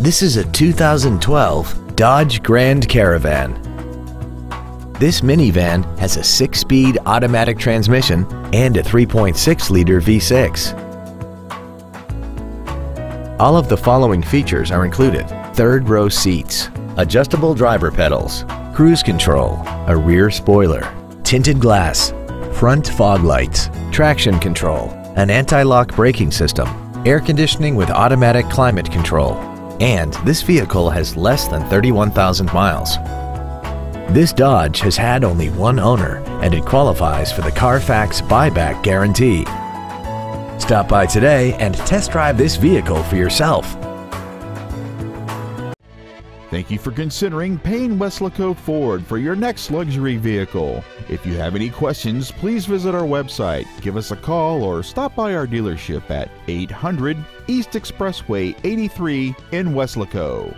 This is a 2012 Dodge Grand Caravan. This minivan has a 6-speed automatic transmission and a 3.6-liter V6. All of the following features are included: third-row seats, adjustable driver pedals, cruise control, a rear spoiler, tinted glass, front fog lights, traction control, an anti-lock braking system, air conditioning with automatic climate control, and this vehicle has less than 31,000 miles. This Dodge has had only one owner and it qualifies for the Carfax buyback guarantee. Stop by today and test drive this vehicle for yourself. Thank you for considering Payne Weslaco Ford for your next luxury vehicle. If you have any questions, please visit our website, give us a call, or stop by our dealership at 800 East Expressway 83 in Weslaco.